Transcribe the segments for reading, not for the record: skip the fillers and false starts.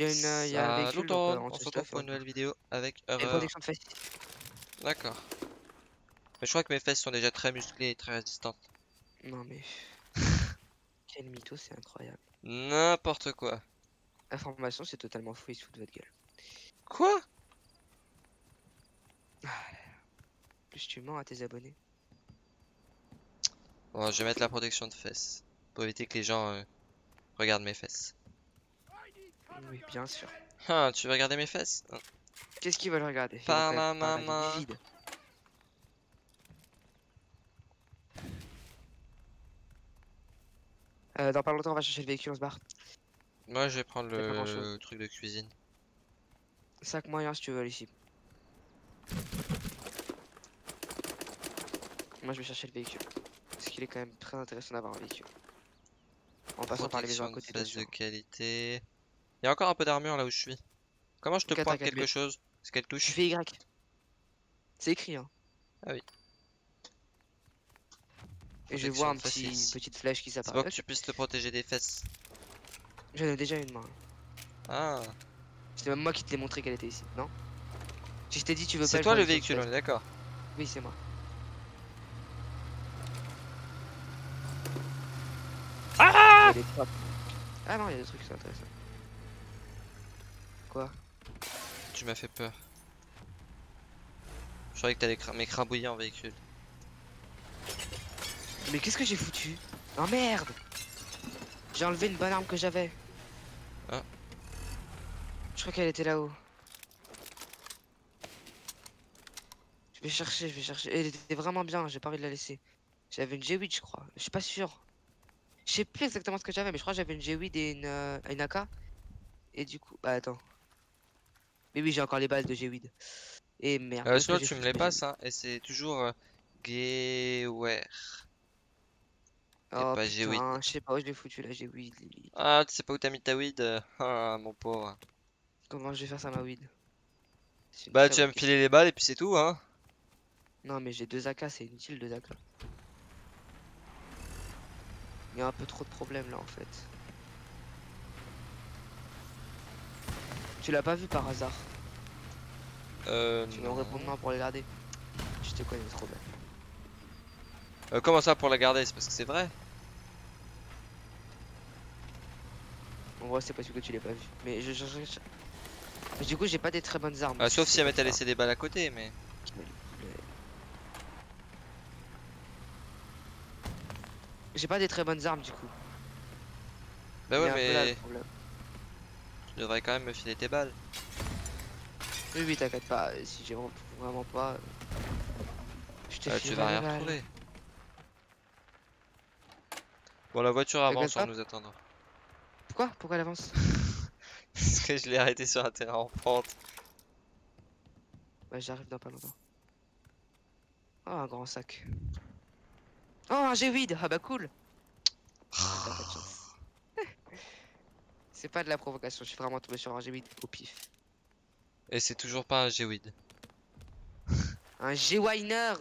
Il y a un véhicule, on se retrouve pour une nouvelle vidéo avec Eureur. Et protection de fesses. D'accord. Mais je crois que mes fesses sont déjà très musclées et très résistantes. Non mais... Quel mytho, c'est incroyable. N'importe quoi. Information, c'est totalement fou, il se fout de votre gueule. Quoi? Plus tu mens à tes abonnés. Bon, je vais mettre la protection de fesses. Pour éviter que les gens regardent mes fesses. Oui, bien sûr. Ah, tu veux regarder mes fesses? Qu'est-ce qu'ils veulent regarder? Par ma maman. Dans pas longtemps, on va chercher le véhicule, on se barre. Moi, je vais prendre le truc de cuisine. 5 moyens si tu veux, ici. Moi, je vais chercher le véhicule. Parce qu'il est quand même très intéressant d'avoir un véhicule. En passant par les maisons à côté de qualité. Il y a encore un peu d'armure là où je suis. Comment je te pointe quelque chose? Est-ce qu'elle touche? Je fais Y. C'est écrit hein. Ah oui. Et je vois une petite flèche qui s'apparaît. C'est pour que tu puisses te protéger des fesses. J'en ai déjà une main. Ah. C'est même moi qui te l'ai montré qu'elle était ici, non? Si je t'ai dit tu veux pas... C'est toi le véhicule, on est d'accord? Oui c'est moi. Ah! Ah non, il y a des trucs qui sont intéressants. Quoi? Tu m'as fait peur. Je croyais que t'allais m'écrabouiller en véhicule. Mais qu'est-ce que j'ai foutu? Oh merde! J'ai enlevé une bonne arme que j'avais. Ah. Je crois qu'elle était là-haut. Je vais chercher. Elle était vraiment bien, j'ai pas envie de la laisser. J'avais une G8 je crois. Je suis pas sûr. Je sais plus exactement ce que j'avais, mais je crois que j'avais une G8 et une AK. Et du coup... Bah attends. Mais oui, j'ai encore les balles de G8. Et merde. Sinon, tu me les passes, hein. Et c'est toujours G8. Oh, G8. Je sais pas où je l'ai foutu la G8. Ah, tu sais pas où t'as mis ta weed? Ah, mon pauvre. Comment je vais faire ça, ma weed? Bah, tu vas me filer les balles et puis c'est tout, hein. Non, mais j'ai 2 AK, c'est inutile 2 AK. Il y a un peu trop de problèmes là en fait. Tu l'as pas vu par hasard? Tu me réponds non pour les garder. Je te connais trop bien. Comment ça pour la garder? C'est parce que c'est vrai. En vrai c'est parce que tu l'as pas vu. Mais je... Du coup j'ai pas des très bonnes armes. Sauf si elle m'était laissé des balles à côté mais... J'ai pas des très bonnes armes du coup. Bah ouais mais... Tu devrais quand même me filer tes balles. Oui oui t'inquiète pas, si j'ai vraiment pas... Je te tu vas rien retrouver. Bon la voiture avance sans nous attendre. Pourquoi elle avance? Parce que je l'ai arrêté sur un terrain en pente. Bah j'arrive dans pas longtemps. Oh un grand sac. Oh un G8. Ah bah cool. T'as pas de chance. C'est pas de la provocation, je suis vraiment tombé sur un G8 au pif. Et c'est toujours pas un G8. Un G-Winer.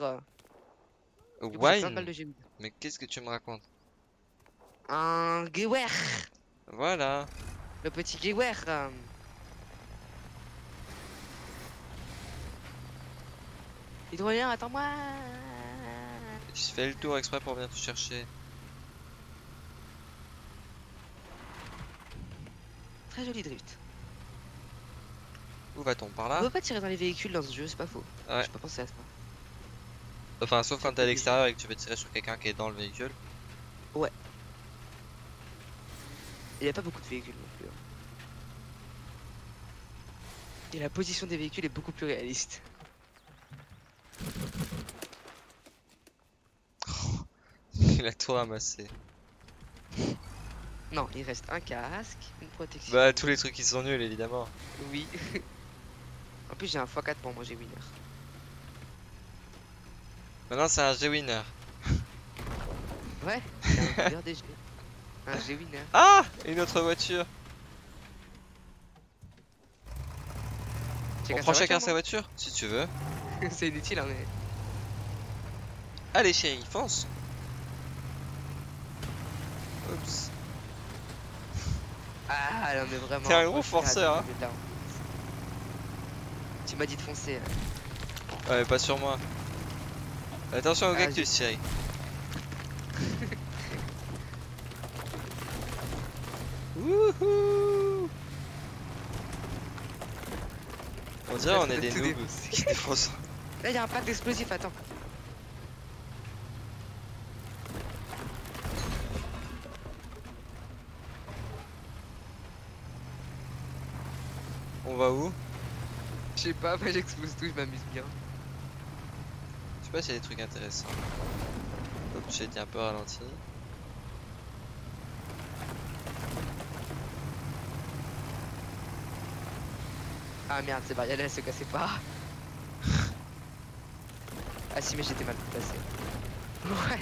Wine? Mais qu'est-ce que tu me racontes? Un Gewehr. Voilà. Le petit Gewehr. Hydrolien, attends-moi. Je fais le tour exprès pour venir te chercher. Très joli drift. Où va-t-on? Par là? On peut pas tirer dans les véhicules dans ce jeu, c'est pas faux. Ouais. J'ai pas pensé à ça. Enfin, sauf quand t'es à l'extérieur et que tu veux tirer sur quelqu'un qui est dans le véhicule. Ouais. Il y a pas beaucoup de véhicules non plus. Hein. Et la position des véhicules est beaucoup plus réaliste. Il a tout ramassé. Non, il reste un casque, une protection. Bah tous les trucs qui sont nuls évidemment. Oui. En plus j'ai un x4 pour moi G-Winner. Maintenant c'est un G-Winner. Ouais, c'est un G-Winner. Un G-Winner. Ah, une autre voiture. On prend chacun sa voiture si tu veux. C'est inutile hein mais... Allez chérie, fonce. Oups. Ah non mais vraiment. T'es un gros forceur hein. Tu m'as dit de foncer. Ouais pas sur moi. Attention au cactus Cyril. Wouhou. On dirait on est des noobs qui défoncent. Là y'a un pack d'explosifs, attends. On va où? Je sais pas, mais j'explose tout, je m'amuse bien. Je sais pas s'il y a des trucs intéressants. Hop, j'ai été un peu ralenti. Ah merde, c'est barrière, elle se cassait pas. Ah si, mais j'étais mal placé. What?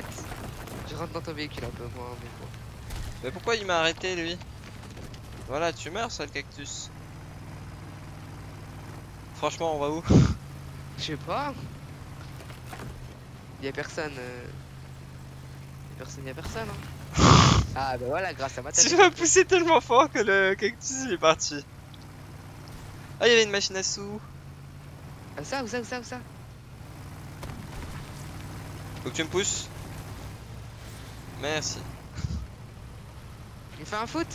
Je rentre dans ton véhicule un peu moins, mais bon. Mais pourquoi il m'a arrêté lui? Voilà, tu meurs, sale cactus. Franchement, on va où? Je sais pas. Y'a personne. Y'a personne. Hein. Ah bah voilà, grâce à ma tête. Tu m'as poussé tellement fort que le cactus il est parti. Ah, y'avait une machine à sous. Ah, ça ou ça ou ça ou ça? Faut que tu me pousses. Merci. Il fait un foot?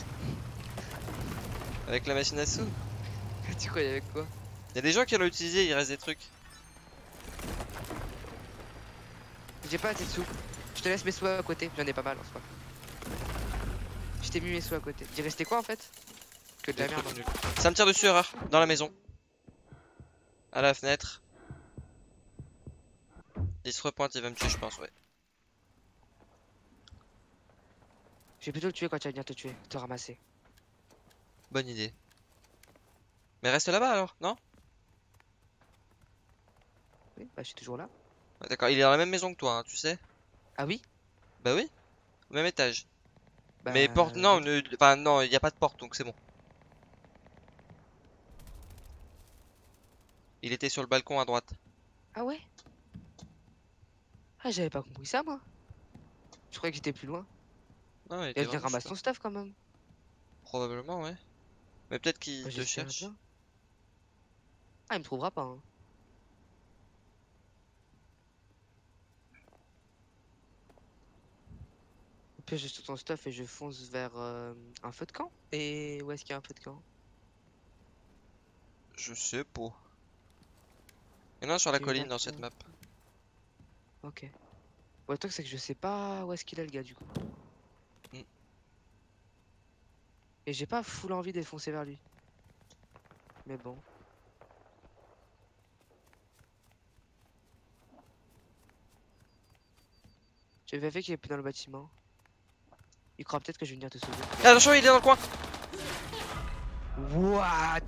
Avec la machine à sous. Tu croyais avec quoi? Y'a des gens qui l'ont utilisé, il reste des trucs. J'ai pas assez de sous. Je te laisse mes sous à côté, j'en ai pas mal en soi. Je t'ai mis mes sous à côté. Il restait quoi en fait? Que de la merde. Ça me tire dessus, erreur. Dans la maison. À la fenêtre. Il se repointe, il va me tuer, je pense, ouais. Je vais plutôt le tuer quand tu vas venir te tuer, te ramasser. Bonne idée. Mais reste là-bas alors, non? Oui, bah je suis toujours là. Ah, d'accord, il est dans la même maison que toi, hein, tu sais. Ah oui? Bah oui, au même étage. Bah, mais porte, non, enfin non, il n'y a pas de porte donc c'est bon. Il était sur le balcon à droite. Ah ouais? Ah j'avais pas compris ça moi. Je croyais que j'étais plus loin. Non, il vient ramasser ton stuff quand même. Probablement ouais. Mais peut-être qu'il te cherche. Bien. Ah il me trouvera pas. Hein. Au pire je saute ton stuff et je fonce vers un feu de camp. Et où est-ce qu'il y a un feu de camp? Je sais pas. Et non sur la colline dans cette map. Ok. Ouais, toi c'est que je sais pas où est-ce qu'il est le gars du coup. Mm. Et j'ai pas full envie de foncer vers lui. Mais bon. J'ai vérifié qu'il est plus dans le bâtiment. Il croit peut-être que je vais venir te sauver. Ah, attention, il est dans le coin. What?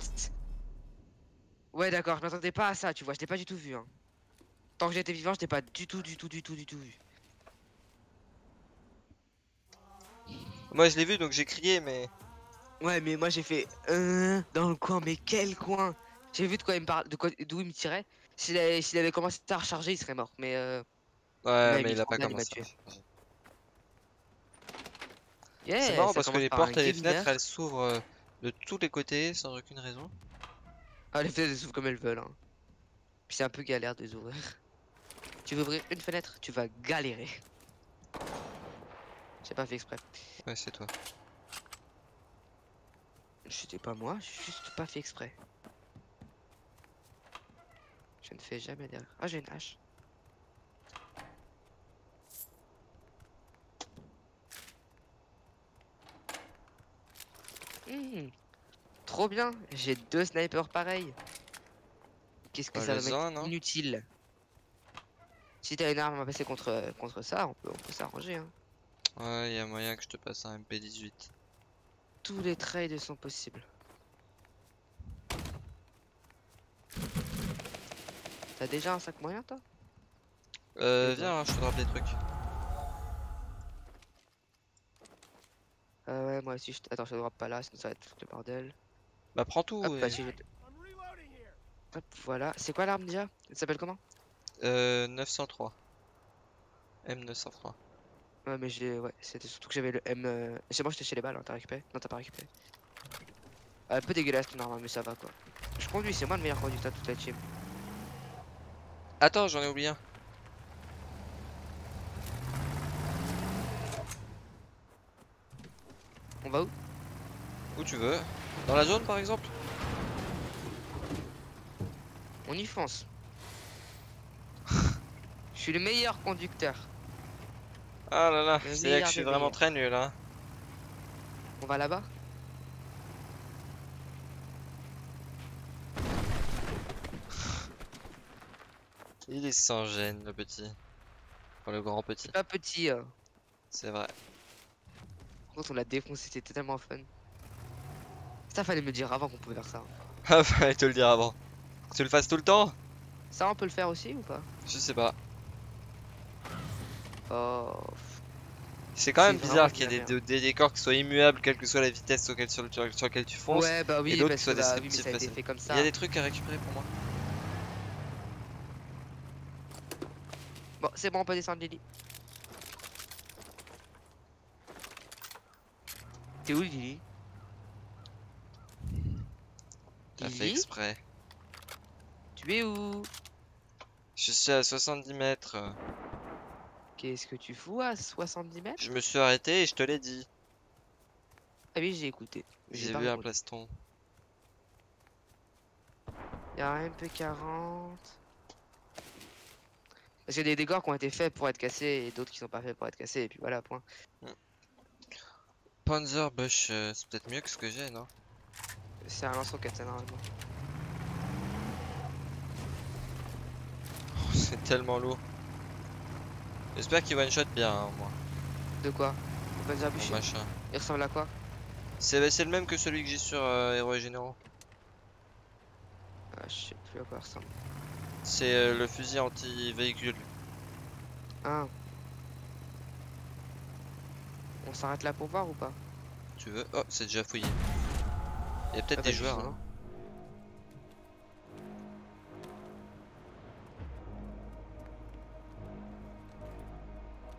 Ouais d'accord, je m'attendais pas à ça, tu vois, je t'ai pas du tout vu hein. Tant que j'étais vivant, je t'ai pas du tout vu. Moi je l'ai vu donc j'ai crié mais... Ouais mais moi j'ai fait dans le coin, mais quel coin? J'ai vu de quoi il me parle, d'où il me tirait. S'il avait commencé à recharger il serait mort mais ouais mais il a pas commencé. C'est marrant parce que les portes et les fenêtres elles s'ouvrent de tous les côtés sans aucune raison. Ah les fenêtres elles s'ouvrent comme elles veulent hein. Puis c'est un peu galère de les ouvrir. Tu veux ouvrir une fenêtre, tu vas galérer. J'ai pas fait exprès. Ouais, c'est toi. C'était pas moi, j'ai juste pas fait exprès. Je ne fais jamais d'erreur. Ah, j'ai une hache. Mmh, trop bien, j'ai 2 snipers pareils. Qu'est-ce que ça va mettre inutile? Si t'as une arme à passer contre ça, on peut s'arranger. Hein. Ouais, y a moyen que je te passe un MP18. Tous les trades sont possibles. T'as déjà un sac moyen toi? Viens, hein, je te drop des trucs. Ouais, moi aussi, attends, je te drop pas là, sinon ça va être le bordel. Bah prends tout. Hop, hop, voilà. C'est quoi l'arme déjà? Elle s'appelle comment? 903. M903. Ouais mais j'ai... Ouais, c'était surtout que j'avais le M... C'est bon, j'étais chez les balles, hein, t'as récupéré? Non, t'as pas récupéré. Un peu dégueulasse ton arme, mais ça va quoi. Je conduis, c'est moi le meilleur conducteur de toute la team. Attends, j'en ai oublié un. On va où? Où tu veux. Dans la zone par exemple. On y fonce. Je suis le meilleur conducteur. Ah là là, c'est là que je suis vraiment très nul hein. On va là-bas. Il est sans gêne le petit. Enfin, le grand petit. Pas petit. C'est vrai. Par contre on l'a défoncé, c'était tellement fun. Ça fallait me dire avant qu'on pouvait faire ça. Ah fallait te le dire avant. Que tu le fasses tout le temps. Ça on peut le faire aussi ou pas? Je sais pas. Oh. C'est quand même bizarre qu'il y ait des décors qui soient immuables quelle que soit la vitesse sur laquelle tu fonces. Ouais bah oui, et d'autres qui soient descriptifs. Il y a des trucs à récupérer pour moi. Bon c'est bon, on peut descendre Lili. T'es où Lili? T'as fait exprès. Tu es où? Je suis à 70 mètres. Qu'est-ce que tu fous à 70 mètres? Je me suis arrêté et je te l'ai dit. Ah oui, j'ai écouté. J'ai vu un plaston. Y'a un MP40. Parce qu'il y a des décors qui ont été faits pour être cassés et d'autres qui sont pas faits pour être cassés, et puis voilà, point. Panzerbush, c'est peut-être mieux que ce que j'ai, non? C'est un lance-roquette normalement. Oh, c'est tellement lourd. J'espère qu'il one-shot bien, hein, moi. De quoi? Le Panzerbush machin. Il ressemble à quoi? C'est le même que celui que j'ai sur Héros et Généraux. Ah, je sais plus à quoi il ressemble. C'est le fusil anti-véhicule. Ah. On s'arrête là pour voir ou pas? Tu veux? Oh, c'est déjà fouillé. Il y a peut-être des joueurs. Hein.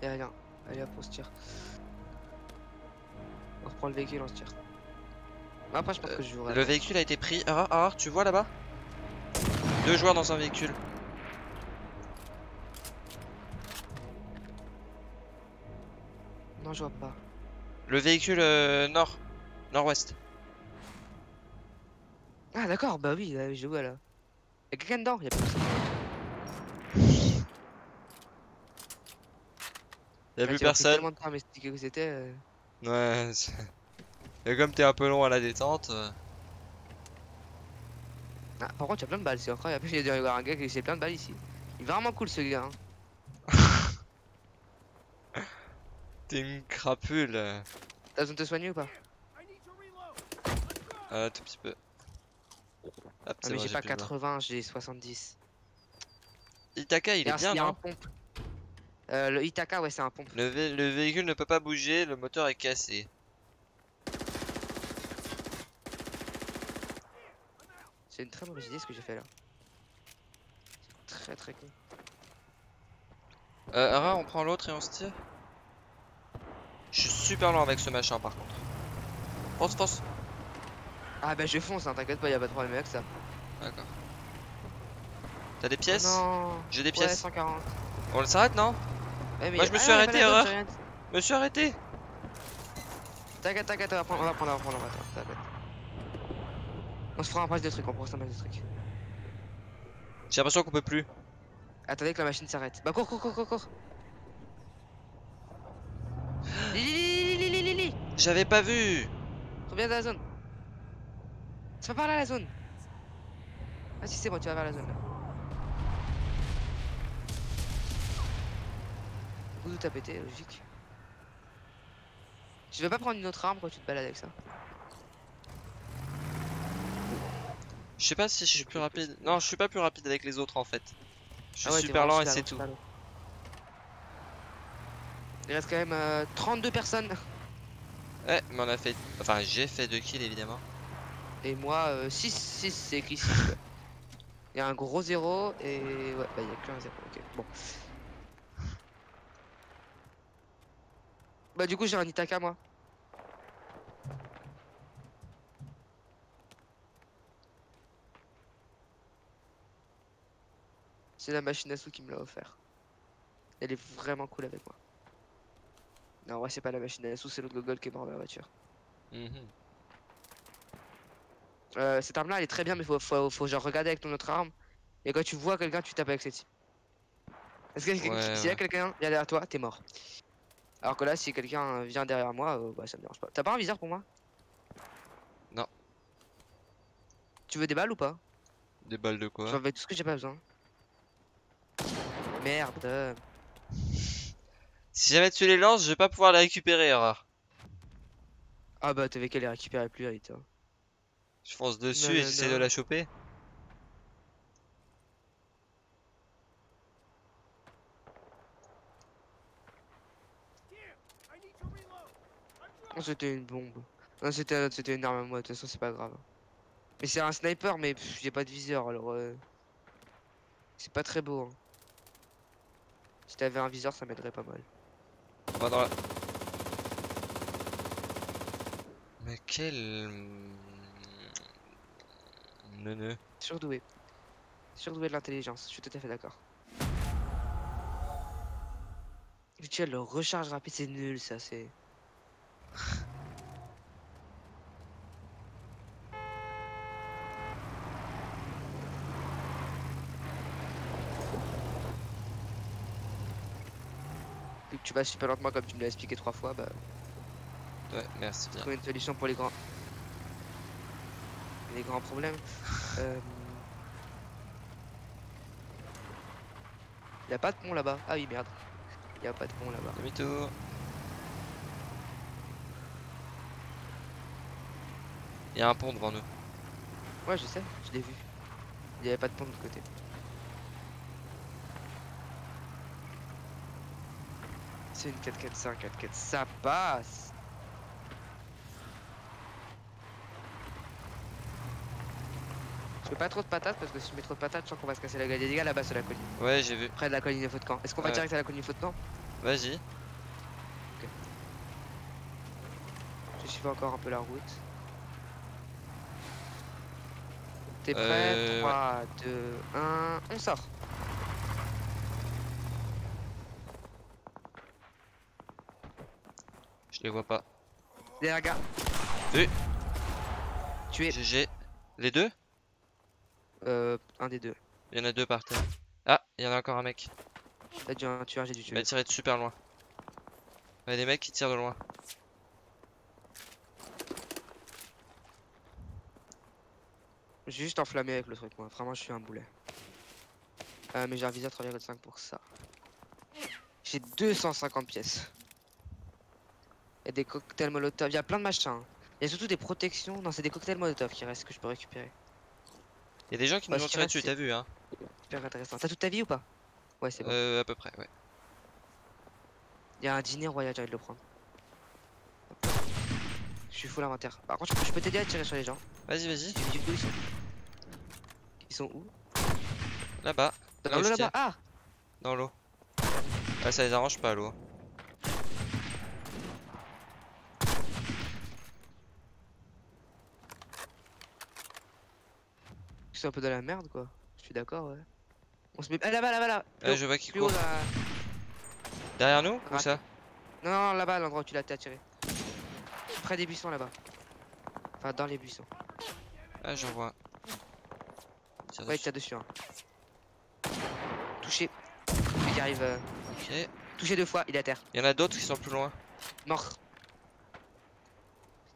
Y'a rien. Allez hop, on se tire. On reprend le véhicule, on se tire. Après, je pense que je jouerai. Le véhicule a été pris. Ah, tu vois là-bas? 2 joueurs dans un véhicule. Non, je vois pas. Le véhicule nord-ouest. Ah d'accord, bah oui, je vois là. Y'a quelqu'un dedans, y'a personne. Y'a plus personne. Ouais, et comme t'es un peu long à la détente. Ah, par contre, il y a plein de balles, c'est incroyable. J'ai dû y avoir un gars qui s'est plein de balles ici. Il est vraiment cool ce gars. Hein. T'es une crapule. T'as besoin de te soigner ou pas? Tout petit peu. Hop, ah, mais j'ai pas 80, j'ai 70. Itaka, il est bien, non? Le Itaka, ouais, c'est un pompe. Le véhicule ne peut pas bouger, le moteur est cassé. C'est une très mauvaise idée ce que j'ai fait là. Très très con. Ara, on prend l'autre et on se tire. Je suis super loin avec ce machin par contre. Fonce. Ah bah je fonce, hein, t'inquiète pas, y'a pas de problème avec ça. D'accord. T'as des pièces? Non. J'ai des pièces. Ouais, 140. On s'arrête non? Ouais, moi je me suis arrêté, Ara. Je me suis arrêté. T'inquiète, on va prendre, t'inquiète. On se fera un passe de trucs, on prend un passe de trucs. J'ai l'impression qu'on peut plus. Attendez que la machine s'arrête. Bah cours. Lili. J'avais pas vu. Reviens dans la zone. Tu vas par là la zone. Ah si c'est bon, tu vas vers la zone là. Où t'as pété, logique. Je vais pas prendre une autre arme quand tu te balades avec ça. Je sais pas si je suis plus rapide. Non, je suis pas plus rapide avec les autres en fait. Je suis super lent et c'est tout. Il reste quand même 32 personnes. Ouais, mais on a fait. Enfin, j'ai fait 2 kills évidemment. Et moi 6, c'est qui 6. Il y a un gros 0 et. Ouais, bah il y a que un 0. Ok, bon. Bah, du coup, j'ai un Itaka moi. C'est la machine à sous qui me l'a offert. Elle est vraiment cool avec moi. Non, ouais, c'est pas la machine à sous, c'est l'autre gogol qui est mort dans la voiture. Cette arme là elle est très bien, mais faut genre regarder avec ton autre arme. Et quand tu vois quelqu'un, tu tapes avec cette. Est-ce que s'il y a quelqu'un derrière toi, t'es mort. Alors que là, si quelqu'un vient derrière moi, bah ça me dérange pas. T'as pas un viseur pour moi? Non. Tu veux des balles ou pas? Des balles de quoi? J'en veux tout ce que j'ai pas besoin. Merde. Si jamais tu les lances, je vais pas pouvoir les récupérer, erreur. Ah bah t'avais qu'à les récupérer plus vite. Hein. Je fonce dessus et j'essaie de la choper. Oh, c'était une bombe. Non, c'était une arme à moi, de toute façon c'est pas grave. Mais c'est un sniper, mais j'ai pas de viseur alors. C'est pas très beau. Hein. Si t'avais un viseur, ça m'aiderait pas mal. On va dans la... Mais quel... Neuneu. Surdoué. Surdoué de l'intelligence, je suis tout à fait d'accord. Putain, le recharge rapide, c'est nul ça, c'est... Vu que tu vas super lentement comme tu me l'as expliqué 3 fois, bah... Ouais, merci. Trouver une solution pour les grands... Les grands problèmes. Y'a pas de pont là-bas. Ah oui, merde. Y'a pas de pont là-bas. Demi-tour. Y'a un pont devant nous. Ouais, je sais, je l'ai vu. Il y avait pas de pont de l'autre côté. C'est une 445, 4-4, ça passe. Je veux pas trop de patates parce que si je mets trop de patates, je sens qu'on va se casser la gueule. Les gars là-bas sur la colline. Ouais, j'ai vu. Près de la colline de Faux-de-Camp. Est-ce qu'on va direct à la colline de Faux-de-Camp? Vas-y. Ok. Je suivais encore un peu la route. T'es prêt? 3, 2, 1, on sort. Je les vois pas. Derrière, gars. Tu es. GG. Les deux? Un des deux. Il y en a deux par terre. Ah, il y en a encore un mec. T'as dû un tueur, j'ai dû tuer. Il a tiré de super loin. Il y a des mecs qui tirent de loin. J'ai juste enflammé avec le truc, moi. Vraiment, je suis un boulet. Mais j'ai un viseur 3,5 pour ça. J'ai 250 pièces. Et des cocktails molotov. Il y a plein de machins. Il y a surtout des protections. Non, c'est des cocktails molotov qui restent que je peux récupérer. Il y a des gens qui nous ont tiré dessus, t'as vu, hein. Super intéressant. T'as toute ta vie ou pas? Ouais, c'est bon. À peu près, ouais. Il y a un dîner royal, j'ai envie de le prendre. Je suis full inventaire. Par contre, je peux t'aider à tirer sur les gens. Vas-y, vas-y. Ils sont où? Là-bas. Dans l'eau là-bas. Ah, dans l'eau. Ah, ça les arrange pas, l'eau. Ils sont un peu dans la merde, quoi. Je suis d'accord, ouais. On se met. Ah, là-bas, là-bas, là. Je vois qui court. Derrière nous ou ça? Non, non, là-bas, l'endroit où tu l'as tiré. Près des buissons là-bas. Enfin dans les buissons. Ah j'en vois. Ouais, tire dessus. Hein. Touché. Il arrive. Ok. Touché 2 fois, il est à terre. Il y en a d'autres qui sont plus loin. Mort.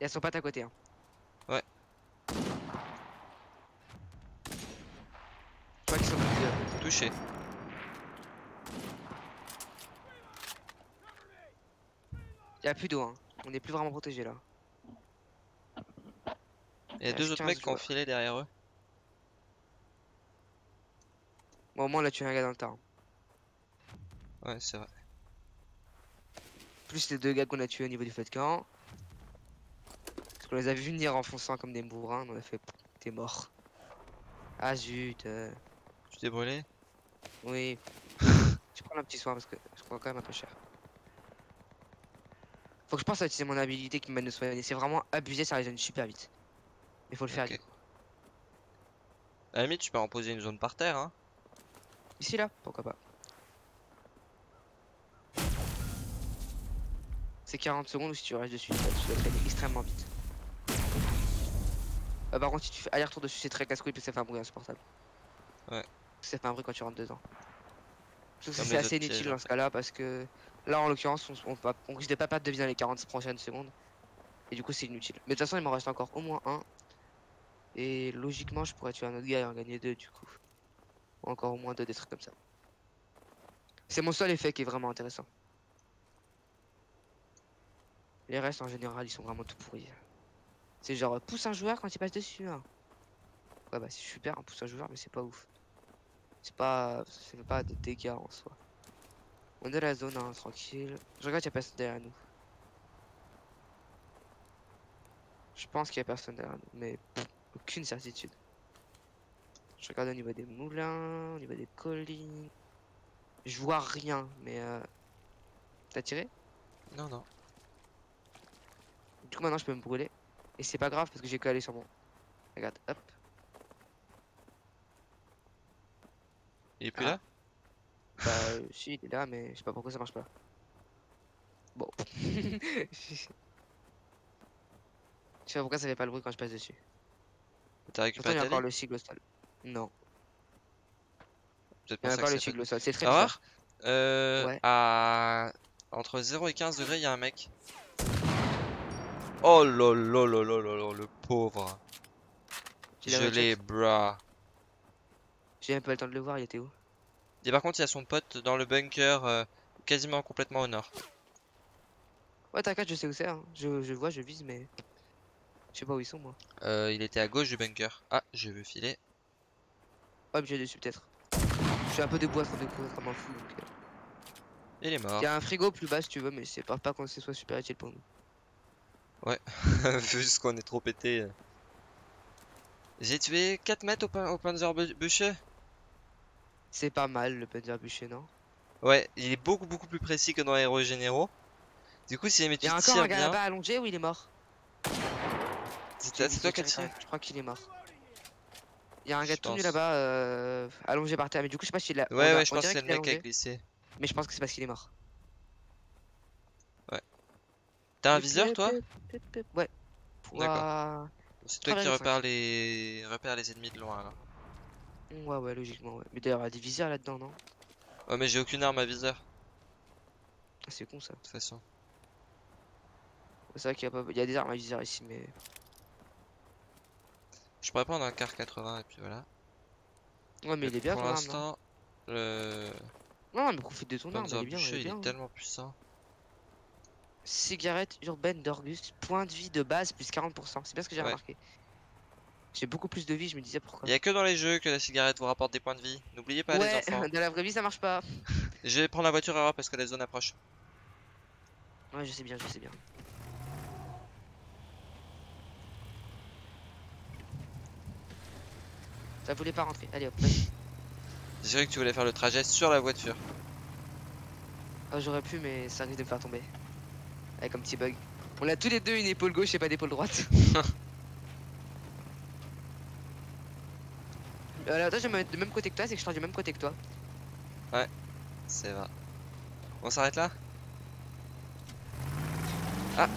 Et elles sont pas à côté. Hein. Ouais. Je crois qu'ils sont plus touchés. Il y a plus d'eau. Hein. On est plus vraiment protégé là. Il y a 2 autres mecs qui ont filé derrière eux. Bon, au moins là tu as un gars dans le tas. Ouais, c'est vrai. Plus les 2 gars qu'on a tués au niveau du feu de camp. Parce qu'on les a vus venir en fonçant comme des bourrins. On a fait t'es mort. Ah zut. Tu t'es brûlé? Oui. Je prends un petit soin parce que je prends quand même un peu cher. Faut que je pense à utiliser mon habilité qui me mène de soigner. C'est vraiment abusé, ça résonne super vite. Mais faut le faire vite. À la limite, tu peux en poser une zone par terre. Hein. Ici, là, pourquoi pas. C'est 40 secondes si tu restes dessus, tu dois traîner extrêmement vite. Par contre, si tu fais aller-retour dessus, c'est très casse-couille parce que ça fait un bruit insupportable. Ouais. Ça fait un bruit quand tu rentres dedans. C'est assez inutile dans ce cas-là parce que là, en l'occurrence, on risque de pas perdre de vie dans les 40 prochaines secondes. Et du coup, c'est inutile. Mais de toute façon, il m'en reste encore au moins un. Et logiquement, je pourrais tuer un autre gars et en gagner deux du coup. Ou encore au moins deux, des trucs comme ça. C'est mon seul effet qui est vraiment intéressant. Les restes en général, ils sont vraiment tout pourris. C'est genre pousse un joueur quand il passe dessus. Hein. Ouais, bah c'est super, on pousse un joueur, mais c'est pas ouf. C'est pas. Ça fait pas de dégâts en soi. On est à la zone, hein, tranquille. Je regarde, il y a personne derrière nous. Je pense qu'il y a personne derrière nous, mais pff, aucune certitude. Je regarde au niveau des moulins, au niveau des collines. Je vois rien, mais. T'as tiré? Non, non. Du coup, maintenant je peux me brûler. Et c'est pas grave parce que j'ai calé sur mon. Regarde, hop. Il est plus là? Bah, si, il est là, mais je sais pas pourquoi ça marche pas. Bon. Je sais pas pourquoi ça fait pas le bruit quand je passe dessus. T'as récupéré? Il y a encore le sigle au sol. Non. Il y a encore le sigle au sol, c'est très bizarre. Ouais. À. Entre 0 et 15 degrés, il y a un mec. Oh lolololololol, le pauvre. Je l'ai, bra. J'ai même pas le temps de le voir, il était où? Et par contre, il y a son pote dans le bunker, quasiment complètement au nord. Ouais, t'inquiète, je sais où c'est, hein. Je vois, je vise, mais. Je sais pas où ils sont, moi. Il était à gauche du bunker. Ah, je veux filer. Hop, j'ai dessus, peut-être. Je suis un peu déboîté de courir comme un fou, donc. Il est mort. Il y a un frigo plus bas si tu veux, mais c'est pas qu'on ce soit super utile pour nous. Ouais, vu ce qu'on est trop pété. J'ai tué 4 mètres au Panzerbucher. C'est pas mal le Panzerbucher, non? Ouais, il est beaucoup plus précis que dans les héros généraux. Du coup, si les métiers tirent bien... Il y a encore un gars là-bas allongé ou il est mort? C'est toi qui as tiré. Je crois qu'il est mort. Il y a un gars tout nu là-bas allongé par terre, mais du coup, je sais pas s'il a... Ouais, ouais, je pense que c'est le mec qui a glissé. Mais je pense que c'est parce qu'il est mort. T'as un viseur toi? Ouais. D'accord. C'est toi qui repères les ennemis de loin là. Ouais ouais, logiquement ouais. Mais d'ailleurs il y a des viseurs là-dedans, non? Ouais mais j'ai aucune arme à viseur. Ah, c'est con ça. De toute façon. C'est vrai qu'il y a pas... y a des armes à viseur ici mais... Je pourrais prendre un car 80 et puis voilà. Ouais mais il est bien pour l'instant. Le... Non mais profite de ton arme, il est bien. Il est tellement puissant. Cigarette urbaine d'Orgus, point de vie de base plus 40%, c'est bien ce que j'ai remarqué. J'ai beaucoup plus de vie, je me disais pourquoi. Il n'y a que dans les jeux que la cigarette vous rapporte des points de vie, n'oubliez pas les enfants. Dans la vraie vie ça marche pas. Je vais prendre la voiture erreur parce que la zone approche. Ouais je sais bien, je sais bien. Ça voulait pas rentrer, allez hop. J'ai cru que tu voulais faire le trajet sur la voiture. Ah, j'aurais pu mais ça risque de me faire tomber. Avec un petit bug. On a tous les deux une épaule gauche et pas d'épaule droite. Toi je vais me mettre du même côté que toi, c'est que je suis du même côté que toi. Ouais, c'est vrai. On s'arrête là? Ah!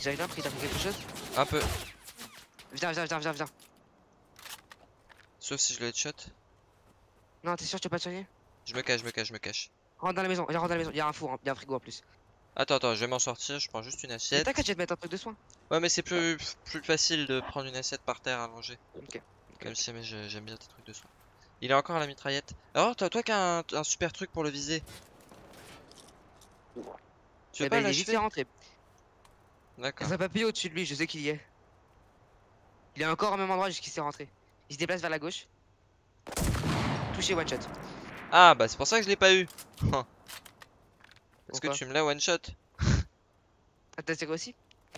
J'arrive là, pris, t'as pris quelque chose? Un peu. Viens, viens, viens, viens, viens. Sauf si je le headshot. Non, t'es sûr que tu peux pas te soigner? Je me cache, je me cache, je me cache. Rentre dans la maison, rentre dans la maison, y'a un four, y'a un frigo en plus. Attends, attends, je vais m'en sortir, je prends juste une assiette. T'inquiète, je vais te mettre un truc de soin. Ouais, mais c'est plus facile de prendre une assiette par terre allongée. Ok. Comme si, mais j'aime bien tes trucs de soin. Il est encore à la mitraillette. Alors, toi qui as un super truc pour le viser. Tu veux pas l'acheter? D'accord. Il y a un papillon au-dessus de lui, je sais qu'il y est. Il est encore au même endroit jusqu'il s'est rentré. Il se déplace vers la gauche. Touché one shot. Ah bah c'est pour ça que je l'ai pas eu. Est-ce que tu me l'as one shot? Ah t'as tiré aussi?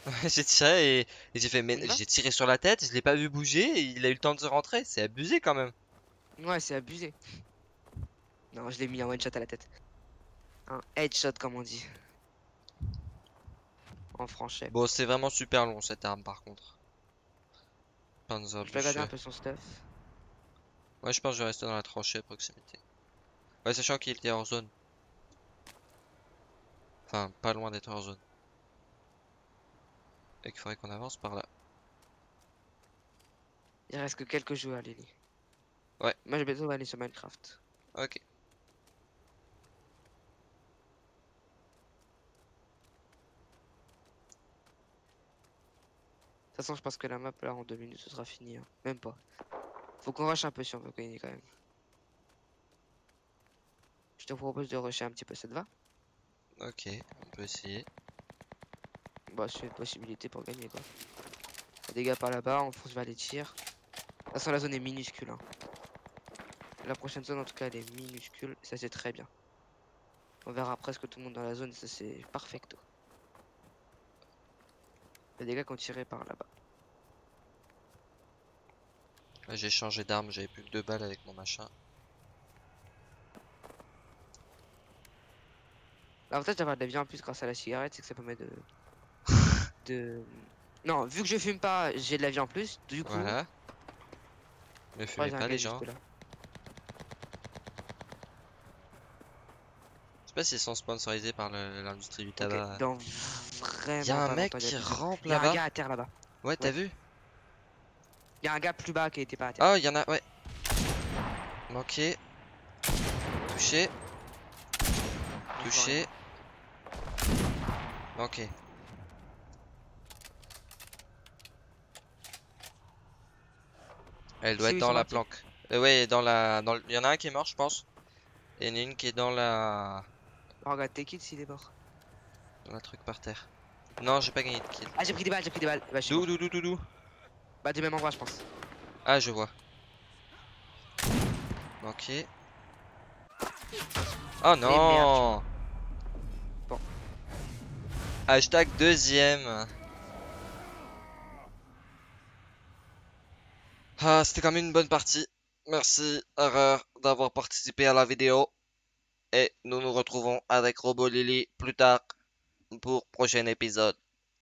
Ouais j'ai tiré et j'ai fait mais j'ai tiré sur la tête, je l'ai pas vu bouger et il a eu le temps de se rentrer, c'est abusé quand même. Ouais c'est abusé. Non je l'ai mis un one shot à la tête. Un headshot comme on dit. En français. Bon c'est vraiment super long cette arme par contre. Je vais regarder un peu son stuff. Ouais, je pense que je vais rester dans la tranchée à proximité. Ouais, sachant qu'il était hors zone. Enfin, pas loin d'être hors zone. Et qu'il faudrait qu'on avance par là. Il reste que quelques joueurs, Lili. Ouais. Moi, j'ai besoin d'aller sur Minecraft. Ok. De toute façon, je pense que la map là en 2 minutes ce sera fini, hein. Même pas. Faut qu'on rush un peu si on veut gagner quand même. Je te propose de rusher un petit peu, ça te va? Ok, on peut essayer. Bah, c'est une possibilité pour gagner quoi. Des gars par là-bas, on fonce vers les tirs. De toute façon, la zone est minuscule, hein. La prochaine zone en tout cas elle est minuscule, ça c'est très bien. On verra presque tout le monde dans la zone, ça c'est perfecto. Il y a des gars qui ont tiré par là-bas. Là, j'ai changé d'arme, j'avais plus que 2 balles avec mon machin. L'avantage d'avoir de la vie en plus grâce à la cigarette, c'est que ça permet de... Non, vu que je fume pas, j'ai de la vie en plus, du coup... Voilà. Ne fumez pas les gens. Je sais pas s'ils sont sponsorisés par l'industrie du tabac. Okay, y'a un mec qui rampe là-bas. Y'a un gars à terre là-bas. Ouais, t'as vu? Y'a un gars plus bas qui était pas à terre. Oh, y'en a, ouais. Manqué. Touché. Touché. Manqué. Elle doit être dans la planque. Ouais, dans la. Y'en a un qui est mort, je pense. Et y'en a une qui est dans la. Oh, regarde, t'es kill s'il est mort. Dans le truc par terre. Non, j'ai pas gagné de kill. Ah, j'ai pris des balles, j'ai pris des balles. Bah, d'où bah, du même endroit, je pense. Ah, je vois. Ok. Oh non. Bon. Hashtag deuxième. Ah, c'était quand même une bonne partie. Merci, Eureur, d'avoir participé à la vidéo. Et nous nous retrouvons avec Robot Lili plus tard pour prochain épisode.